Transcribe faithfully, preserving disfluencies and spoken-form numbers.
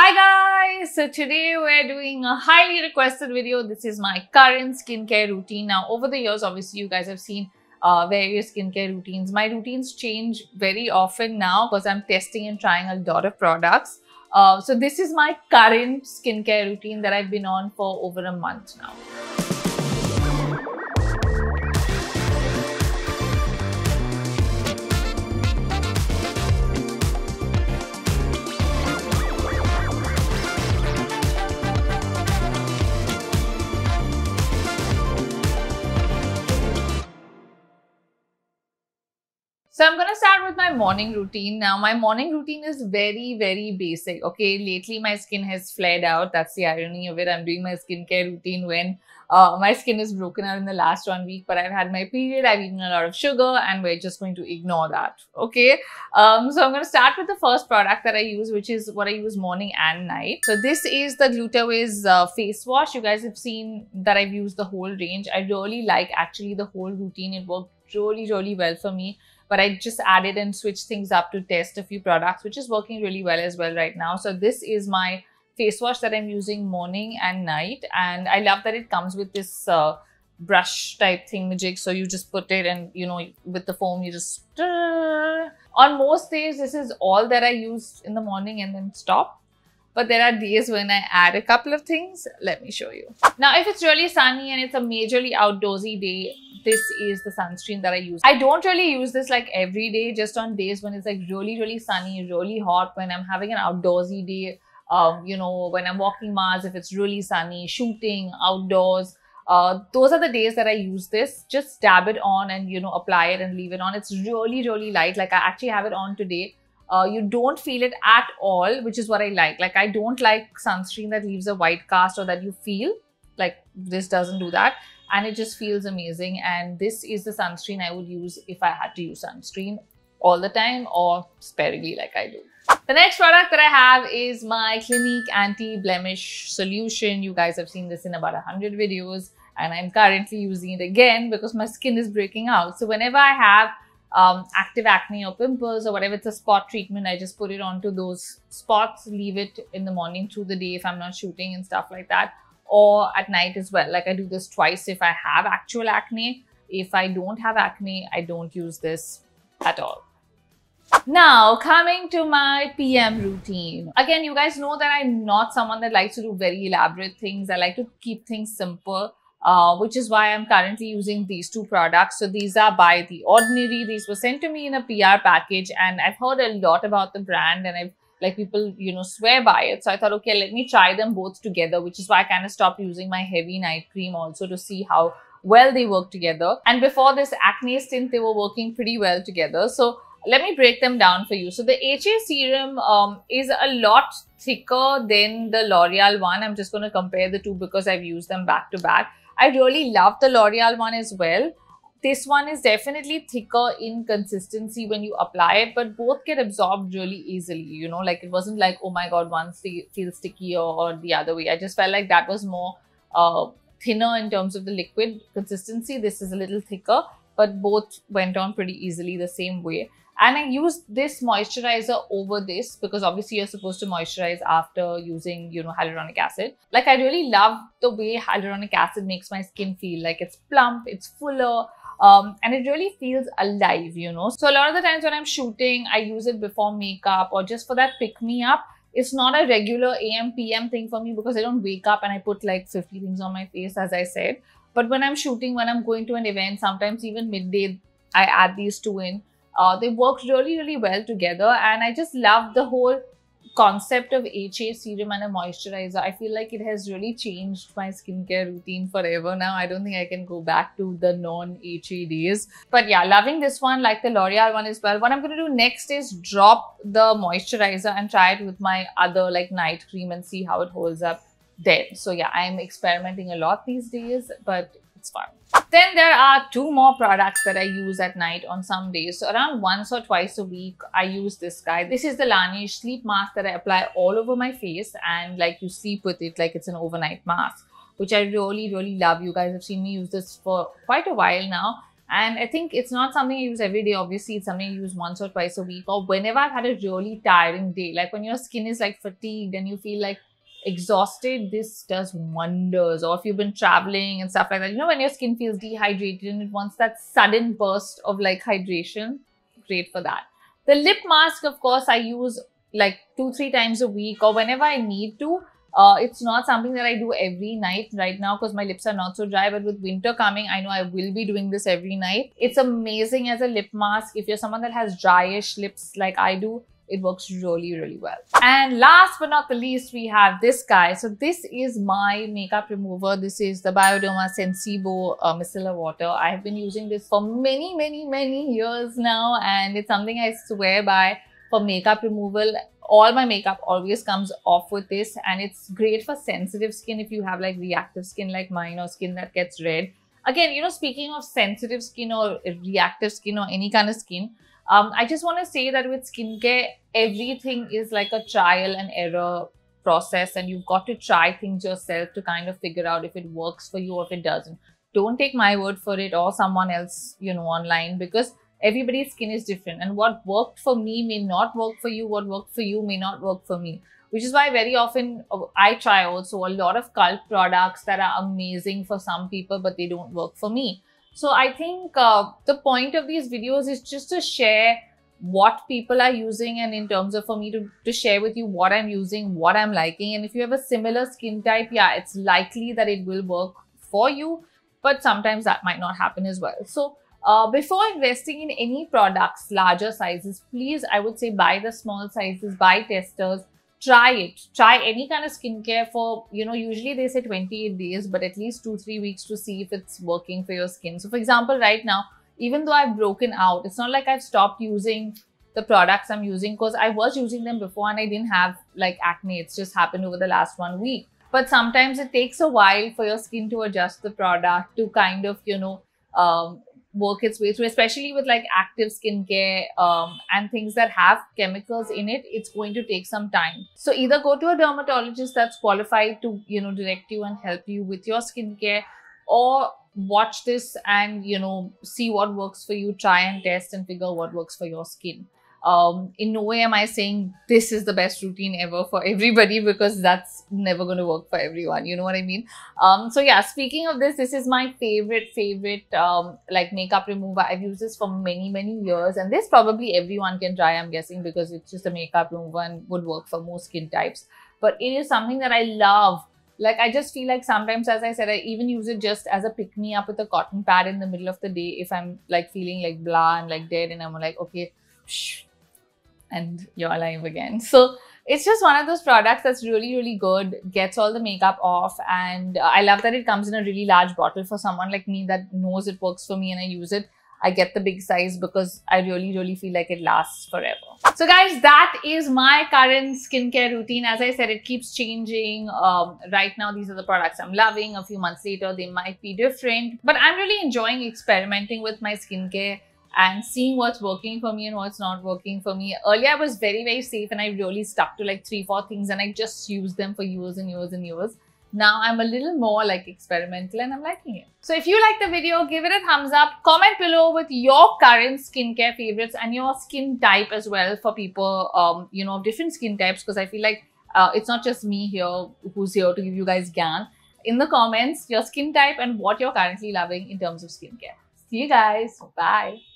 Hi guys! So today we're doing a highly requested video. This is my current skincare routine. Now over the years, obviously you guys have seen uh, various skincare routines. My routines change very often now because I'm testing and trying a lot of products. Uh, so this is my current skincare routine that I've been on for over a month now. So I'm going to start with my morning routine. Now my morning routine is very, very basic. Okay, lately my skin has flared out. That's the irony of it. I'm doing my skincare routine when uh, my skin is broken out in the last one week, but I've had my period, I've eaten a lot of sugar, and we're just going to ignore that. Okay, um, so I'm going to start with the first product that I use, which is what I use morning and night. So this is the Glutaweis uh, face wash. You guys have seen that I've used the whole range. I really like actually the whole routine. It worked really, really well for me. But I just added and switched things up to test a few products, which is working really well as well right now. So this is my face wash that I'm using morning and night. And I love that it comes with this uh, brush type thingamajig. So you just put it and, you know, with the foam, you just... On most days, this is all that I use in the morning and then stop. But there are days when I add a couple of things. Let me show you. Now, if it's really sunny and it's a majorly outdoorsy day, this is the sunscreen that I use. I don't really use this like every day, just on days when it's like really, really sunny, really hot, when I'm having an outdoorsy day, um, you know, when I'm walking miles, if it's really sunny, shooting, outdoors. Uh, those are the days that I use this. Just dab it on and, you know, apply it and leave it on. It's really, really light. Like I actually have it on today. Uh, you don't feel it at all, which is what I like. Like I don't like sunscreen that leaves a white cast or that you feel like this doesn't do that. And it just feels amazing. And this is the sunscreen I would use if I had to use sunscreen all the time or sparingly like I do. The next product that I have is my Clinique Anti Blemish Solution. You guys have seen this in about one hundred videos. And I'm currently using it again because my skin is breaking out. So whenever I have Um, active acne or pimples or whatever, it's a spot treatment, I just put it onto those spots, leave it in the morning through the day if I'm not shooting and stuff like that, or at night as well. Like I do this twice if I have actual acne. If I don't have acne, I don't use this at all. Now coming to my P M routine. Again, you guys know that I'm not someone that likes to do very elaborate things. I like to keep things simple. Uh, which is why I'm currently using these two products. So these are by The Ordinary. These were sent to me in a P R package, and I've heard a lot about the brand, and I've like people, you know, swear by it. So I thought, okay, let me try them both together, which is why I kind of stopped using my heavy night cream also to see how well they work together. And before this acne stint, they were working pretty well together. So let me break them down for you. So the H A serum um, is a lot thicker than the L'Oreal one. I'm just going to compare the two because I've used them back to back. I really love the L'Oreal one as well. This one is definitely thicker in consistency when you apply it, but both get absorbed really easily, you know, like it wasn't like, oh my God, one feels sticky or, or the other way. I just felt like that was more uh, thinner in terms of the liquid consistency. This is a little thicker, but both went on pretty easily the same way. And I used this moisturizer over this because obviously you're supposed to moisturize after using, you know, hyaluronic acid. Like I really love the way hyaluronic acid makes my skin feel. Like it's plump, it's fuller, um, and it really feels alive, you know. So a lot of the times when I'm shooting, I use it before makeup or just for that pick-me-up. It's not a regular A M P M thing for me because I don't wake up and I put like fifty things on my face, as I said. But when I'm shooting, when I'm going to an event, sometimes even midday, I add these two in. Uh, they work really, really well together, and I just love the whole concept of H A serum and a moisturizer. I feel like it has really changed my skincare routine forever now. I don't think I can go back to the non-H A days. But yeah, loving this one, like the L'Oreal one as well. What I'm going to do next is drop the moisturizer and try it with my other like night cream and see how it holds up then. So yeah, I'm experimenting a lot these days, but it's fun. Then there are two more products that I use at night on some days. So around once or twice a week, I use this guy. This is the LANEIGE sleep mask that I apply all over my face, and like you sleep with it like it's an overnight mask, which I really, really love. You guys have seen me use this for quite a while now. And I think it's not something you use every day. Obviously, it's something you use once or twice a week, or whenever I've had a really tiring day, like when your skin is like fatigued and you feel like exhausted, this does wonders. Or if you've been traveling and stuff like that, you know, when your skin feels dehydrated and it wants that sudden burst of like hydration, great for that. The lip mask, of course, I use like two, three times a week or whenever I need to. Uh, it's not something that I do every night right now because my lips are not so dry, but with winter coming, I know I will be doing this every night. It's amazing as a lip mask. If you're someone that has dryish lips like I do, it works really, really well. And last but not the least, we have this guy. So this is my makeup remover. This is the Bioderma Sensibio uh, Micellar Water. I have been using this for many, many, many years now, and it's something I swear by for makeup removal. All my makeup always comes off with this, and it's great for sensitive skin if you have like reactive skin like mine, or skin that gets red. Again, you know, speaking of sensitive skin or reactive skin or any kind of skin, um, I just want to say that with skincare, everything is like a trial and error process, and you've got to try things yourself to kind of figure out if it works for you or if it doesn't. Don't take my word for it or someone else, you know, online, because everybody's skin is different, and what worked for me may not work for you. What worked for you may not work for me, which is why very often I try also a lot of cult products that are amazing for some people, but they don't work for me. So I think uh, the point of these videos is just to share what people are using, and in terms of for me to, to share with you what I'm using, what I'm liking. And if you have a similar skin type, yeah, it's likely that it will work for you, but sometimes that might not happen as well. So Uh, before investing in any products, larger sizes, please, I would say buy the small sizes, buy testers, try it. Try any kind of skincare for, you know, usually they say twenty-eight days, but at least two, three weeks to see if it's working for your skin. So for example, right now, even though I've broken out, it's not like I've stopped using the products I'm using, because I was using them before and I didn't have like acne. It's just happened over the last one week. But sometimes it takes a while for your skin to adjust the product to kind of, you know, um, work its way through, especially with like active skincare um, and things that have chemicals in it. It's going to take some time. So either go to a dermatologist that's qualified to, you know, direct you and help you with your skincare, or watch this and, you know, see what works for you. Try and test and figure what works for your skin. Um, in no way am I saying this is the best routine ever for everybody, because that's never going to work for everyone. You know what I mean? Um, so yeah, speaking of this, this is my favorite, favorite, um, like makeup remover. I've used this for many, many years, and this probably everyone can try, I'm guessing, because it's just a makeup remover and would work for most skin types. But it is something that I love. Like, I just feel like sometimes, as I said, I even use it just as a pick-me-up with a cotton pad in the middle of the day. If I'm like feeling like blah and like dead, and I'm like, okay, shh, and you're alive again. So it's just one of those products that's really, really good, gets all the makeup off. And I love that it comes in a really large bottle for someone like me that knows it works for me and I use it. I get the big size because I really, really feel like it lasts forever. So guys, that is my current skincare routine. As I said, it keeps changing. Um, right now, these are the products I'm loving. A few months later, they might be different, but I'm really enjoying experimenting with my skincare and seeing what's working for me and what's not working for me. Earlier, I was very, very safe and I really stuck to like three, four things and I just used them for years and years and years. Now I'm a little more like experimental and I'm liking it. So if you like the video, give it a thumbs up. Comment below with your current skincare favorites and your skin type as well, for people, um, you know, of different skin types, because I feel like uh, it's not just me here who's here to give you guys gyan. In the comments, your skin type and what you're currently loving in terms of skincare. See you guys. Bye.